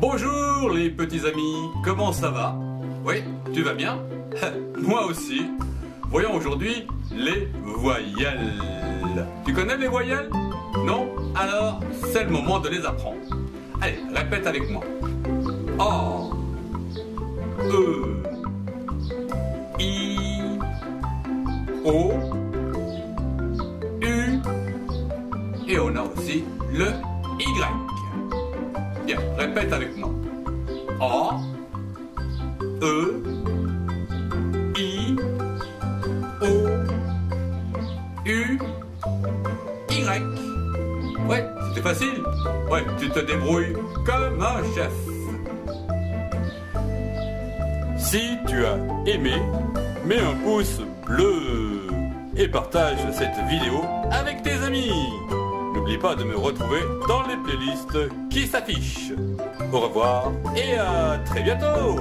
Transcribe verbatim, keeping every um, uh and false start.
Bonjour les petits amis, comment ça va? Oui, tu vas bien? Moi aussi. Voyons aujourd'hui les voyelles. Tu connais les voyelles? Non? Alors, c'est le moment de les apprendre. Allez, répète avec moi. O, E, I, O, U, et on a aussi le Y. Bien, répète avec moi. A, E, I, O, U, Y. Ouais, c'était facile. Ouais, tu te débrouilles comme un chef. Si tu as aimé, mets un pouce bleu et partage cette vidéo avec tes amis. N'oublie pas de me retrouver dans les playlists qui s'affichent. Au revoir et à très bientôt.